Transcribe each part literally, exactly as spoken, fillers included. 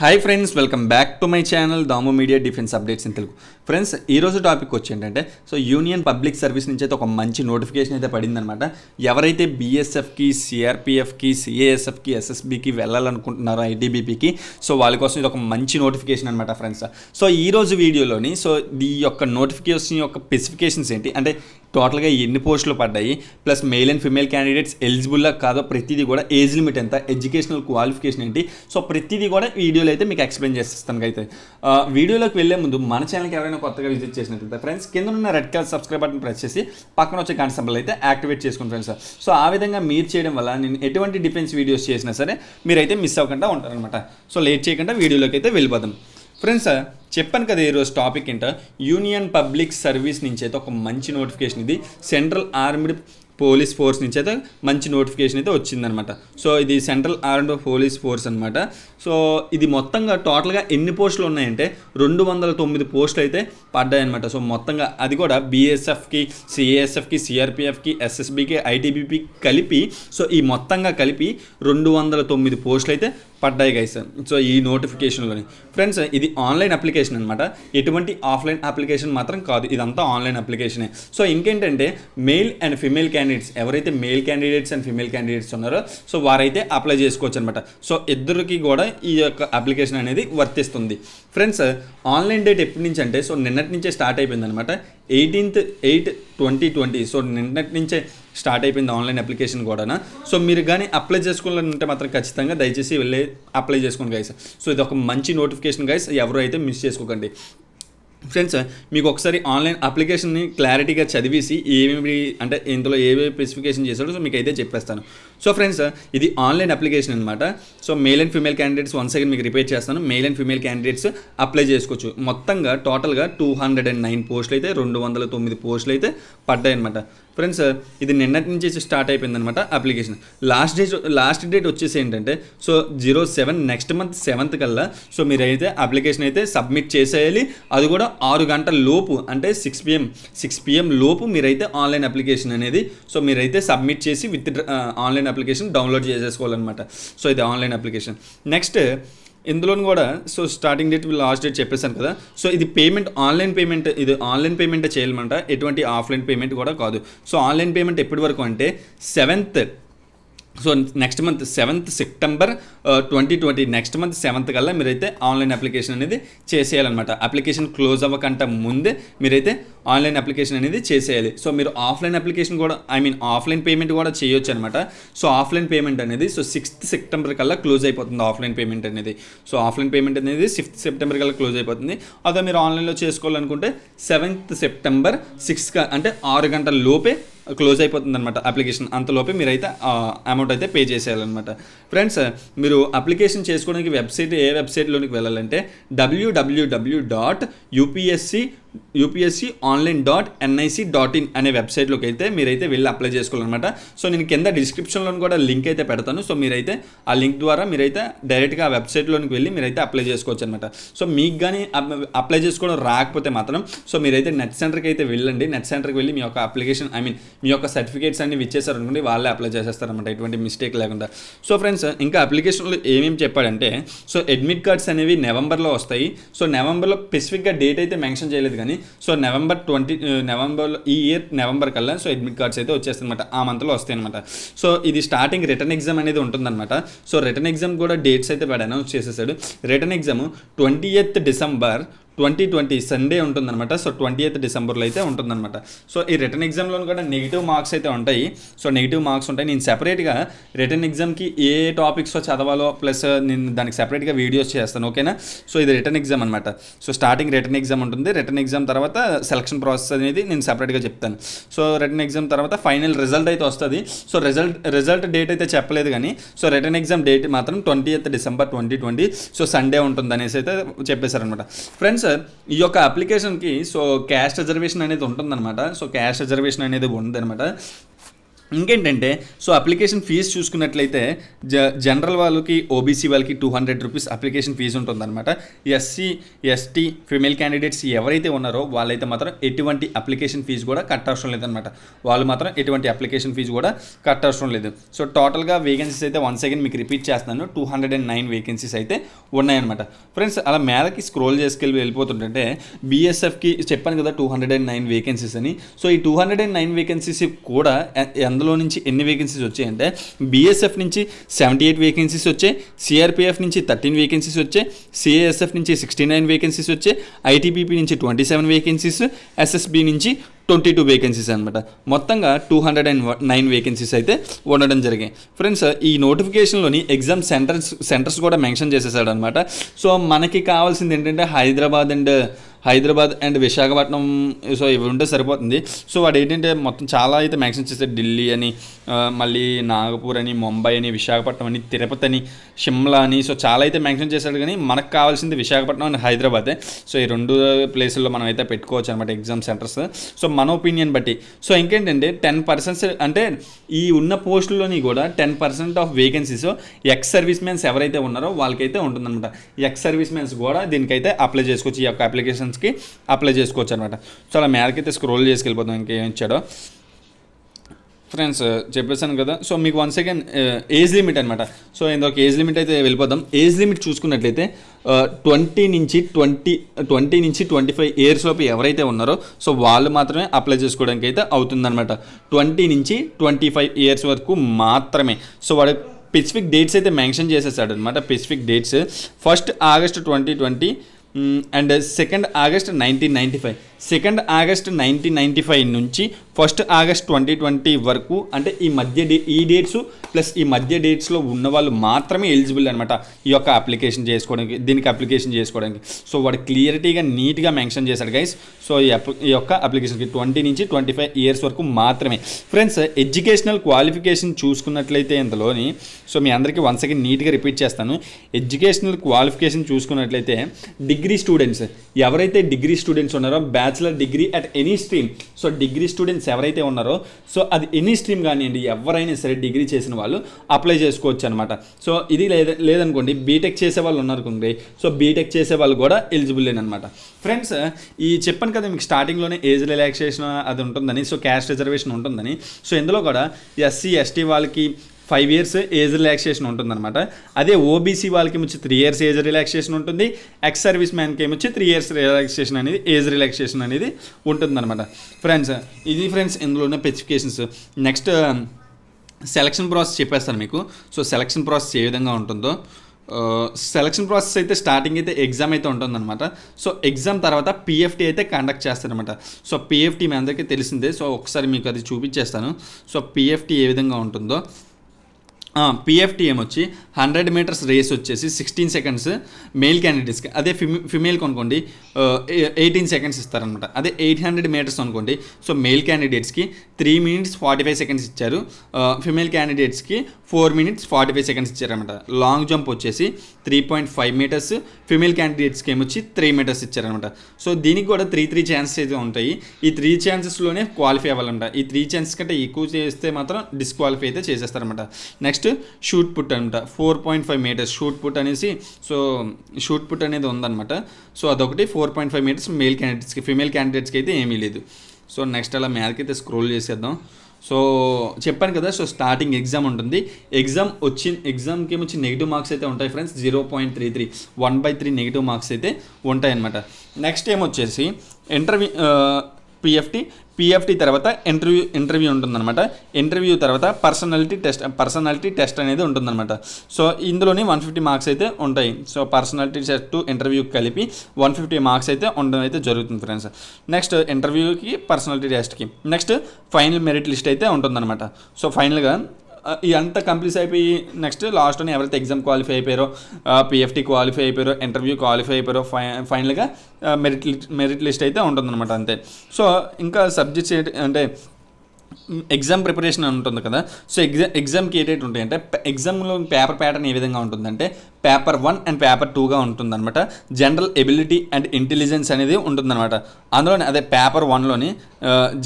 High friends welcome back to my channel Damu media defence updates in Telugu friends ई रोज़ु topic वच्चेंटंटे so union public service नुंचि अयिते ओक मंची नोटिफिकेशन अयिते पड़िंदन्नमाट एवरैते बीएसएफ की सीआरपीएफ की सीएएसएफ की एसएसबी की वेल्लालनुकुंटुन्नारो आईटीबीपी की सो वाळ्ळ कोसम इदि ओक मंची नोटिफिकेशन अन्नमाट फ्रेंड्स सो ई रोज़ु वीडियोलोनी सो ई योक्क नोटिफिकेशन योक्क स्पेसिफिकेशन्स एंटि अंटे टोटल गा एन्नि पोस्टुलु पड्डायि plus male and female candidates eligible कादो प्रतिदी कूडा एज लिमिट एंत एड्युकेशनल क्वालिफिकेशन एंटि सो प्रतिदी कूडा वीडियो అయితే మీకు ఎక్స్‌ప్లెయిన్ చేస్తాను గైతే వీడియోలోకి వెళ్ళే ముందు మన ఛానల్ కి ఎవరైనా కొత్తగా విజిట్ చేసినట్లయితే ఫ్రెండ్స్ కింద ఉన్న red colour subscribe button press చేసి పక్కన వచ్చే గంట సింబల్ అయితే యాక్టివేట్ చేసుకోండి ఫ్రెండ్స్ సో ఆ విధంగా మీరు చేయడం వల్ల నేను ఎటువంటి డిఫెన్స్ వీడియోస్ చేసినా సరే మీరు అయితే మిస్ అవ్వకుండా ఉంటారన్నమాట సో లేట్ చేయకుండా వీడియోలోకి అయితే వెళ్ళిపోదాం ఫ్రెండ్స్ చెప్పాను కదా ఈ రోజు టాపిక్ ఏంట యూనియన్ పబ్లిక్ సర్వీస్ నుంచి అయితే ఒక మంచి నోటిఫికేషన్ ఇది సెంట్రల్ ఆర్మీడ్ పోలీస్ ఫోర్స్ నుంచి అయితే మంచి నోటిఫికేషన్ అయితే వచ్చిందన్నమాట సో ఇది సెంట్రల్ ఆర్మ్డ్ పోలీస్ ఫోర్స్ అన్నమాట సో ఇది మొత్తంగా టోటల్గా ఎన్ని పోస్టులు ఉన్నాయంటే రెండు వందల తొమ్మిది పోస్టులు అయితే పడ్డాయి అన్నమాట సో మొత్తంగా అది కూడా బీఎస్ఎఫ్కి సిఏఎస్ఎఫ్కి సిఆర్పిఎఫ్కి ఎస్ఎస్బికి ఐటీబీపీ కలిపి సో ఈ మొత్తంగా కలిపి రెండు వందల తొమ్మిది పోస్టులు అయితే పడ్డాయి గైస్ సో ఈ నోటిఫికేషన్లోని ఫ్రెండ్స్ ఇది ఆన్లైన్ అప్లికేషన్ అనమాట ఎటువంటి ఆఫ్లైన్ అప్లికేషన్ మాత్రం కాదు ఇదంతా ఆన్లైన్ అప్లికేషనే సో ఇంకేంటంటే మెయిల్ అండ్ ఫీమేల్ క్యాండిడేట్స్ ఎవరైతే male candidates and female candidates ఉన్నారో సో వారైతే అప్లై చేసుకోవచ్చు అనమాట సో ఇద్దరికి కూడా ఈ యొక్క అప్లికేషన్ అనేది వర్తిస్తుంది ఫ్రెండ్స్ ఆన్లైన్ డేట్ ఎప్పటి నుంచి అంటే సో నిన్నటి నుంచే స్టార్ట్ అయిపోయింది అనమాట eighteenth eight twenty twenty so నిన్నటి నుంచే స్టార్ట్ అయిపోయింది ఆన్లైన్ అప్లికేషన్ కూడానా సో మీరు కానీ అప్లై చేసుకోవాలంటే మాత్రం ఖచ్చితంగా దయచేసి వెళ్ళి అప్లై చేసుకోండి గైస్ సో ఇది ఒక మంచి నోటిఫికేషన్ గైస్ ఎవరు అయితే మిస్ చేసుకోకండి ఫ్రెండ్స్ మీకు ఒకసారి ఆన్లైన్ అప్లికేషన్ని క్లారిటీగా చదివేసి ఏమేమి అంటే ఇందులో ఏవే స్పెసిఫికేషన్ చేశాడో సో మీకు అయితే చెప్పేస్తాను సో ఫ్రెండ్స్ ఇది ఆన్లైన్ అప్లికేషన్ అనమాట so male and female candidates one second మీకు రిపీట్ చేస్తాను male and female candidates apply చేసుకోవచ్చు మొత్తంగా టోటల్గా టూ హండ్రెడ్ అండ్ నైన్ పోస్టులు అయితే రెండు వందల తొమ్మిది పోస్టులు అయితే పడ్డాయి అనమాట ఫ్రెండ్స్ ఇది నిన్నటి నుంచి స్టార్ట్ అయిపోయిందనమాట application last date last date వచ్చేసి ఏంటంటే so zero seven next month seventh కల్లా సో మీరైతే అప్లికేషన్ అయితే సబ్మిట్ చేసేయాలి అది కూడా ఆరు గంటల లోపు అంటే సిక్స్ పిఎం సిక్స్ పిఎం లోపు మీరైతే ఆన్లైన్ అప్లికేషన్ అనేది సో మీరైతే సబ్మిట్ చేసి విత్ ఆన్లైన్ అప్లికేషన్ డౌన్లోడ్ చేసేసుకోవాలన్నమాట సో ఇది ఆన్లైన్ అప్లికేషన్ నెక్స్ట్ ఇందులోని కూడా so starting date last date చెప్పేశాను కదా సో ఇది పేమెంట్ ఆన్లైన్ పేమెంట్ ఇది ఆన్లైన్ పేమెంట్ చేయాలన్నమాట ఎటువంటి ఆఫ్లైన్ పేమెంట్ కూడా కాదు సో ఆన్లైన్ పేమెంట్ ఎప్పటి వరకు అంటే seventh so next month seventh September twenty twenty next month seventh కల్లా మీరైతే ఆన్లైన్ అప్లికేషన్ అనేది చేసేయాలన్నమాట అప్లికేషన్ క్లోజ్ అవ్వకంటే ముందే మీరైతే ఆన్లైన్ అప్లికేషన్ అనేది చేసేయాలి సో మీరు ఆఫ్లైన్ అప్లికేషన్ కూడా ఐ మీన్ ఆఫ్లైన్ పేమెంట్ కూడా చేయొచ్చు అనమాట సో ఆఫ్లైన్ పేమెంట్ అనేది సో సిక్స్త్ సెప్టెంబర్ కల్లా క్లోజ్ అయిపోతుంది ఆఫ్లైన్ పేమెంట్ అనేది సో ఆఫ్లైన్ పేమెంట్ అనేది సిక్స్త్ సెప్టెంబర్ కల్లా క్లోజ్ అయిపోతుంది అదే మీరు ఆన్లైన్లో చేసుకోవాలనుకుంటే సెవెంత్ సెప్టెంబర్ సిక్స్ అంటే ఆరు గంటల లోపే క్లోజ్ అయిపోతుంది అనమాట అప్లికేషన్ అంతలోపే మీరైతే అమౌంట్ అయితే పే చేసేయాలన్నమాట ఫ్రెండ్స్ మీరు అప్లికేషన్ చేసుకోవడానికి వెబ్సైట్ ఏ వెబ్సైట్లోనికి వెళ్ళాలంటే డబ్ల్యూడబ్ల్యూడబ్ల్యూ dot UPSC UPSC online dot NIC dot in అనే వెబ్సైట్లోకి అయితే మీరైతే వెళ్ళి అప్లై చేసుకోవాలన్నమాట సో నేను కింద డిస్క్రిప్షన్లో కూడా లింక్ అయితే పెడతాను సో మీరైతే ఆ లింక్ ద్వారా మీరైతే డైరెక్ట్గా ఆ వెబ్సైట్లోనికి వెళ్ళి మీరైతే అప్లై చేసుకోవచ్చు అనమాట సో మీకు కానీ అప్లై చేసుకోవడం రాకపోతే మాత్రం సో మీరైతే నెట్ సెంటర్కి అయితే వెళ్ళండి నెట్ సెంటర్కి వెళ్ళి మీ యొక్క అప్లికేషన్ ఐ మీన్ మీ యొక్క సర్టిఫికేట్స్ అన్ని ఇచ్చేసారనుకోండి వాళ్ళే అప్లై చేసేస్తారనమాట ఎటువంటి మిస్టేక్ లేకుండా సో ఫ్రెండ్స్ ఇంకా అప్లికేషన్లో ఏమేమి చెప్పాడంటే సో అడ్మిట్ కార్డ్స్ అనేవి నవంబర్లో వస్తాయి సో నవంబర్లో స్పెసిఫిక్గా డేట్ అయితే మెన్షన్ చేయలేదు కానీ సో నవంబర్ ట్వంటీ నవంబర్లో ఈ ఇయర్ నవంబర్ కల్లా సో అడ్మిట్ కార్డ్స్ అయితే వచ్చేస్తాయి అనమాట ఆ మంత్లో వస్తాయి అనమాట సో ఇది స్టార్టింగ్ రిటర్న్ ఎగ్జామ్ అనేది ఉంటుందన్నమాట సో రిటర్న్ ఎగ్జామ్ కూడా డేట్స్ అయితే వాడు అనౌన్స్ చేసేసాడు written exam twenty eighth December twenty twenty Sunday ఉంటుందన్నమాట సో ట్వంటీ ఎయిత్ డిసెంబర్లో అయితే ఉంటుందన్నమాట సో ఈ రిటర్న్ ఎగ్జామ్లో కూడా నెగిటివ్ మార్క్స్ అయితే ఉంటాయి సో నెగిటివ్ మార్క్స్ ఉంటాయి నేను సెపరేట్గా రిటర్న్ ఎగ్జామ్కి ఏ టాపిక్స్ చదవాలో ప్లస్ నేను దానికి సెపరేట్గా వీడియోస్ చేస్తాను ఓకేనా సో ఇది రిటర్న్ ఎగ్జామ్ అనమాట సో స్టార్టింగ్ రిటర్న్ ఎగ్జామ్ ఉంటుంది రిటర్న్ ఎగ్జామ్ తర్వాత సెలక్షన్ ప్రాసెస్ అనేది నేను సెపరేట్గా చెప్తాను సో రిటర్న్ ఎగ్జామ్ తర్వాత ఫైనల్ రిజల్ట్ అయితే వస్తుంది సో రిజల్ట్ రిజల్ట్ డేట్ అయితే చెప్పలేదు కానీ సో రిటర్న్ ఎగ్జామ్ డేట్ మాత్రం twenty eighth December twenty twenty so Sunday ఉంటుంది అనేసి అయితే చెప్పేశారనమాట ఫ్రెండ్స్ ఈ యొక్క అప్లికేషన్కి సో క్యాస్ట్ రిజర్వేషన్ అనేది ఉంటుందన్నమాట సో క్యాస్ట్ రిజర్వేషన్ అనేది ఉందన్నమాట ఇంకేంటంటే సో అప్లికేషన్ ఫీజు చూసుకున్నట్లయితే జనరల్ వాళ్ళకి ఓబీసీ వాళ్ళకి two hundred rupees application fee ఉంటుందన్నమాట. ఎస్సీ ఎస్టీ ఫిమేల్ క్యాండిడేట్స్ ఎవరైతే ఉన్నారో వాళ్ళైతే మాత్రం ఎటువంటి అప్లికేషన్ ఫీజు కూడా కట్ అవసరం లేదనమాట. వాళ్ళు మాత్రం ఎటువంటి అప్లికేషన్ ఫీజు కూడా కట్ అవసరం లేదు. సో టోటల్గా వేకెన్సీస్ అయితే వన్స్ అగైన్ మీకు రిపీట్ చేస్తున్నాను, two hundred and nine vacancies అయితే ఉన్నాయన్నమాట. ఫ్రెండ్స్ అలా మేలకి స్క్రోల్ చేసుకెళ్ళి వెళ్ళిపోతుంటే బీఎస్ఎఫ్కి చెప్పాను కదా two hundred and nine vacancies అని. సో ఈ two hundred and nine vacancies కూడా అందులో నుంచి ఎన్ని వేకెన్సీస్ వచ్చాయంటే బీఎస్ఎఫ్ నుంచి సెవెంటీ ఎయిట్ వేకెన్సీస్ వచ్చాయి, సిఆర్పిఎఫ్ నుంచి థర్టీన్ వేకెన్సీస్ వచ్చాయి, సిఏఎస్ఎఫ్ నుంచి సిక్స్టీ నైన్ వేకెన్సీస్ వచ్చాయి, ఐటీబీపీ నుంచి ట్వంటీ సెవెన్ వేకెన్సీస్, ఎస్ఎస్బి నుంచి ట్వంటీ టూ వేకెన్సీస్ అనమాట. మొత్తంగా two hundred and nine vacancies అయితే ఉండడం జరిగాయి. ఫ్రెండ్స్ ఈ నోటిఫికేషన్లోని ఎగ్జామ్ సెంటర్స్ సెంటర్స్ కూడా మెన్షన్ చేసేసాడు అనమాట. సో మనకి కావాల్సింది ఏంటంటే Hyderabad and Hyderabad and Visakhapatnam so ఇవి ఉంటే సరిపోతుంది. సో వాడు ఏంటంటే మొత్తం చాలా అయితే మ్యాక్సిమం చేస్తాడు, ఢిల్లీ అని, మళ్ళీ నాగపూర్ అని, ముంబై అని, విశాఖపట్నం అని, తిరుపతి అని, షిమ్లా అని, సో చాలా అయితే మ్యాక్సిమం చేశాడు. కానీ మనకు కావాల్సింది విశాఖపట్నం అండ్ హైదరాబాదే. సో ఈ రెండు ప్లేసుల్లో మనం అయితే పెట్టుకోవచ్చు అనమాట ఎగ్జామ్ సెంటర్స్. సో మన ఒపీనియన్ బట్టి సో ఇంకేంటంటే టెన్ పర్సెంట్ అంటే ఈ ఉన్న పోస్టుల్లోని కూడా ten percent of vacancies ex service mens ఎవరైతే ఉన్నారో వాళ్ళకైతే ఉంటుందన్నమాట. ఎక్స్ సర్వీస్ మెన్స్ కూడా దీనికైతే అప్లై చేసుకోవచ్చు, ఈ యొక్క అప్లికేషన్ కి అప్లై చేసుకోవచ్చు అనమాట. సో అలా మేరకైతే స్క్రోల్ చేసుకెళ్ళిపోతాం ఇంకేం ఇచ్చాడో. ఫ్రెండ్స్ చెప్పేసాను కదా, సో మీకు వన్ సెకండ్ ఏజ్ లిమిట్ అనమాట. సో ఇందాక ఏజ్ లిమిట్ అయితే వెళ్ళిపోతాం. ఏజ్ లిమిట్ చూసుకున్నట్లయితే ట్వంటీ నుంచి ట్వంటీ ట్వంటీ నుంచి ట్వంటీ ఫైవ్ ఇయర్స్ లోపు ఎవరైతే ఉన్నారో సో వాళ్ళు మాత్రమే అప్లై చేసుకోవడానికి అయితే అవుతుందన్నమాట. ట్వంటీ నుంచి ట్వంటీ ఫైవ్ ఇయర్స్ వరకు మాత్రమే. సో వాడు స్పెసిఫిక్ డేట్స్ అయితే మెన్షన్ చేసేసాడు అనమాట. Specific dates first August twenty twenty and second August nineteen ninety five second August nineteen ninety five నుంచి ఫస్ట్ ఆగస్ట్ ట్వంటీ ట్వంటీ వరకు, అంటే ఈ మధ్య డే ఈ డేట్స్ ప్లస్ ఈ మధ్య డేట్స్లో ఉన్న వాళ్ళు మాత్రమే ఎలిజిబుల్ అనమాట ఈ యొక్క అప్లికేషన్ చేసుకోవడానికి, దీనికి అప్లికేషన్ చేసుకోవడానికి. సో వాడు క్లియరిటీగా నీట్గా మెన్షన్ చేశాడు గైస్. సో ఈ ఈ యొక్క అప్లికేషన్కి ట్వంటీ నుంచి ట్వంటీ ఫైవ్ ఇయర్స్ వరకు మాత్రమే. ఫ్రెండ్స్ ఎడ్యుకేషనల్ క్వాలిఫికేషన్ చూసుకున్నట్లయితే ఇంతలోని సో మీ అందరికీ వన్ సెకండ్ నీట్గా రిపీట్ చేస్తాను. ఎడ్యుకేషనల్ క్వాలిఫికేషన్ చూసుకున్నట్లయితే డిగ్రీ స్టూడెంట్స్ ఎవరైతే డిగ్రీ స్టూడెంట్స్ ఉన్నారో bachelor degree at any stream, so degree students ఎవరైతే ఉన్నారో సో అది ఎనీ స్ట్రీమ్ కానివ్వండి ఎవరైనా సరే డిగ్రీ చేసిన వాళ్ళు అప్లై చేసుకోవచ్చు అనమాట. సో ఇది లేదా లేదనుకోండి బీటెక్ చేసే వాళ్ళు ఉన్నారు అనుకోండి, సో బీటెక్ చేసే వాళ్ళు కూడా ఎలిజిబుల్ అనమాట. ఫ్రెండ్స్ ఈ చెప్పాను కదా మీకు స్టార్టింగ్లోనే ఏజ్ రిలాక్సేషన్ అది ఉంటుందని, సో క్యాస్ట్ రిజర్వేషన్ ఉంటుందని. సో ఇందులో కూడా ఎస్సీ ఎస్టీ వాళ్ళకి ఫైవ్ ఇయర్స్ ఏజ్ రిలాక్సేషన్ ఉంటుందన్నమాట. అదే ఓబీసీ వాళ్ళకి ఏమొచ్చి త్రీ ఇయర్స్ ఏజ్ రిలాక్సేషన్ ఉంటుంది, ఎక్స్ సర్వీస్ మ్యాన్కి ఏమొచ్చి త్రీ ఇయర్స్ రిలాక్సేషన్ అనేది ఏజ్ రిలాక్సేషన్ అనేది ఉంటుందన్నమాట. ఫ్రెండ్స్ ఇది ఫ్రెండ్స్ ఇందులో ఉన్న స్పెసిఫికేషన్స్. నెక్స్ట్ సెలక్షన్ ప్రాసెస్ చెప్పేస్తాను మీకు. సో సెలక్షన్ ప్రాసెస్ ఏ విధంగా ఉంటుందో, సెలక్షన్ ప్రాసెస్ అయితే స్టార్టింగ్ అయితే ఎగ్జామ్ అయితే ఉంటుందన్నమాట. సో ఎగ్జామ్ తర్వాత పిఎఫ్టీ అయితే కండక్ట్ చేస్తారనమాట. సో పిఎఫ్టీ మీ అందరికీ తెలిసిందే, సో ఒకసారి మీకు అది చూపించేస్తాను. సో పిఎఫ్టీ ఏ విధంగా ఉంటుందో, పిఎఫ్టీ ఏమొచ్చి హండ్రెడ్ మీటర్స్ రేస్ వచ్చేసి సిక్స్టీన్ సెకండ్స్ మేల్ క్యాండిడేట్స్కి, అదే ఫిమే ఫిమేల్కి అనుకోండి ఎయిటీన్ సెకండ్స్ ఇస్తారనమాట. అదే ఎయిట్ హండ్రెడ్ మీటర్స్ అనుకోండి, సో మేల్ క్యాండిడేట్స్కి three minutes forty five seconds ఇచ్చారు, ఫిమేల్ క్యాండిడేట్స్కి four minutes forty five seconds ఇచ్చారనమాట. లాంగ్ జంప్ వచ్చేసి three point five metres, female క్యాండిడేట్స్కి ఏమొచ్చి త్రీ మీటర్స్ ఇచ్చారనమాట. సో దీనికి కూడా త్రీ త్రీ ఛాన్సెస్ అయితే ఉంటాయి. ఈ త్రీ ఛాన్సెస్లోనే క్వాలిఫై అవ్వాలన్నమాట. ఈ త్రీ ఛాన్సెస్ కంటే ఎక్కువ చేస్తే మాత్రం డిస్క్వాలిఫై అయితే చేసేస్తారనమాట. నెక్స్ట్ షూట్ పుట్ అనమాట, four point five metres shot put అనేసి సో షూట్ పుట్ అనేది ఉందన్నమాట. సో అదొకటి four point five metres male క్యాండిడేట్స్కి, ఫిమేల్ క్యాండిడేట్స్కి అయితే ఏమీ లేదు. సో నెక్స్ట్ అలా మ్యాథ్కైతే స్క్రోల్ చేసేద్దాం. సో చెప్పాను కదా, సో స్టార్టింగ్ ఎగ్జామ్ ఉంటుంది. ఎగ్జామ్ వచ్చి ఎగ్జామ్కి ఏమొచ్చి నెగిటివ్ మార్క్స్ అయితే ఉంటాయి friends, zero point three three one by three negative marks అయితే ఉంటాయి అనమాట. నెక్స్ట్ ఏమొచ్చేసి ఇంటర్వ్యూ పిఎఫ్టీ పిఎఫ్టీ తర్వాత ఇంటర్వ్యూ ఇంటర్వ్యూ ఉంటుందన్నమాట. ఇంటర్వ్యూ తర్వాత పర్సనాలిటీ టెస్ట్ పర్సనాలిటీ టెస్ట్ అనేది ఉంటుందన్నమాట. సో ఇందులోని వన్ ఫిఫ్టీ మార్క్స్ అయితే ఉంటాయి. సో పర్సనాలిటీ టెస్ట్ ఇంటర్వ్యూకి కలిపి వన్ ఫిఫ్టీ మార్క్స్ అయితే ఉండడం అయితే జరుగుతుంది ఫ్రెండ్స్. నెక్స్ట్ ఇంటర్వ్యూకి పర్సనాలిటీ టెస్ట్కి నెక్స్ట్ ఫైనల్ మెరిట్ లిస్ట్ అయితే ఉంటుందన్నమాట. సో ఫైనల్గా ఇదంతా కంప్లీట్ అయిపోయి నెక్స్ట్ లాస్ట్లోనే ఎవరైతే ఎగ్జామ్ క్వాలిఫై అయిపోయారో, పిఎఫ్టీ క్వాలిఫై అయిపోయారో, ఇంటర్వ్యూ క్వాలిఫై అయిపోయారో ఫై ఫైనల్గా మెరిట్ మెరిట్ లిస్ట్ అయితే ఉంటుందన్నమాట. అంతే. సో ఇంకా సబ్జెక్ట్స్ ఏంటి అంటే ఎగ్జామ్ ప్రిపరేషన్ ఉంటుంది కదా. సో ఎగ్జామ్ ఎగ్జామ్కి ఏ డేట్ ఉంటాయంటే ఎగ్జామ్లో పేపర్ ప్యాటర్న్ ఏ విధంగా ఉంటుందంటే paper one and paper two గా ఉంటుందన్నమాట. జనరల్ ఎబిలిటీ అండ్ ఇంటెలిజెన్స్ అనేది ఉంటుందన్నమాట. అందులోనే అదే పేపర్ వన్ లోని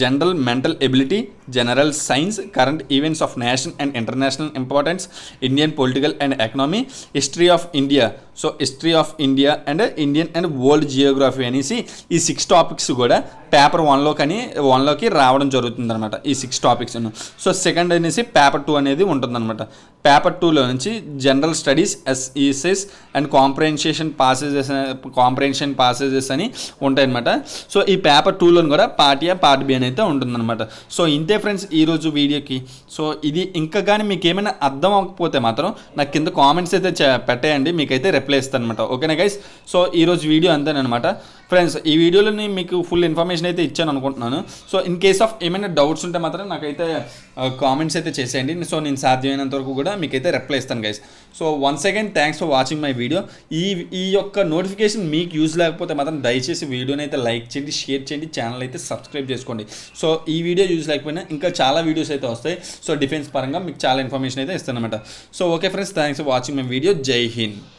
general mental ability, general science, current events of nation and international importance, Indian political and economy, history of India, so history of India and Indian and world geography అనేసి ఈ six topics కూడా paper వన్లో కానీ వన్లోకి రావడం జరుగుతుందన్నమాట. ఈ six topics. So second అనేసి paper two అనేది ఉంటుందన్నమాట. పేపర్ టూలో నుంచి general studies, essays and comprehension passages comprehension passages అని ఉంటాయన్నమాట. సో ఈ పేపర్ టూలో కూడా పార్ట్ ఏ పార్ట్ బి అని అయితే ఉంటుందన్నమాట. సో ఇంతే ఫ్రెండ్స్ ఈరోజు వీడియోకి. సో ఇది ఇంకా కానీ మీకు ఏమైనా అర్థం అవ్వకపోతే మాత్రం నాకు కింద కామెంట్స్ అయితే పెట్టేయండి, మీకైతే రిప్లై ఇస్తాను అనమాట. ఓకేనా గైస్? సో ఈరోజు వీడియో అంతేనమాట ఫ్రెండ్స్. ఈ వీడియోలోని మీకు ఫుల్ ఇన్ఫర్మేషన్ అయితే ఇచ్చాను అనుకుంటున్నాను. సో ఇన్ కేస్ ఆఫ్ ఏమైనా డౌట్స్ ఉంటే మాత్రం నాకైతే కామెంట్స్ అయితే చేసేయండి. సో నేను సాధ్యమైనంత వరకు కూడా మీకైతే రిప్లై ఇస్తాను guys. So once again thanks for watching my video. ఈ ఈ యొక్క నోటిఫికేషన్ మీకు యూజ్ లేకపోతే మాత్రం దయచేసి వీడియోని అయితే లైక్ చేయండి, షేర్ చేయండి, ఛానల్ అయితే సబ్స్క్రైబ్ చేసుకోండి. సో ఈ వీడియో యూజ్ లేకపోయినా ఇంకా చాలా వీడియోస్ అయితే వస్తాయి. సో డిఫెన్స్ పరంగా మీకు చాలా ఇన్ఫర్మేషన్ అయితే ఇస్తాను అనమాట. So okay friends, thanks for watching my video. జై హింద్.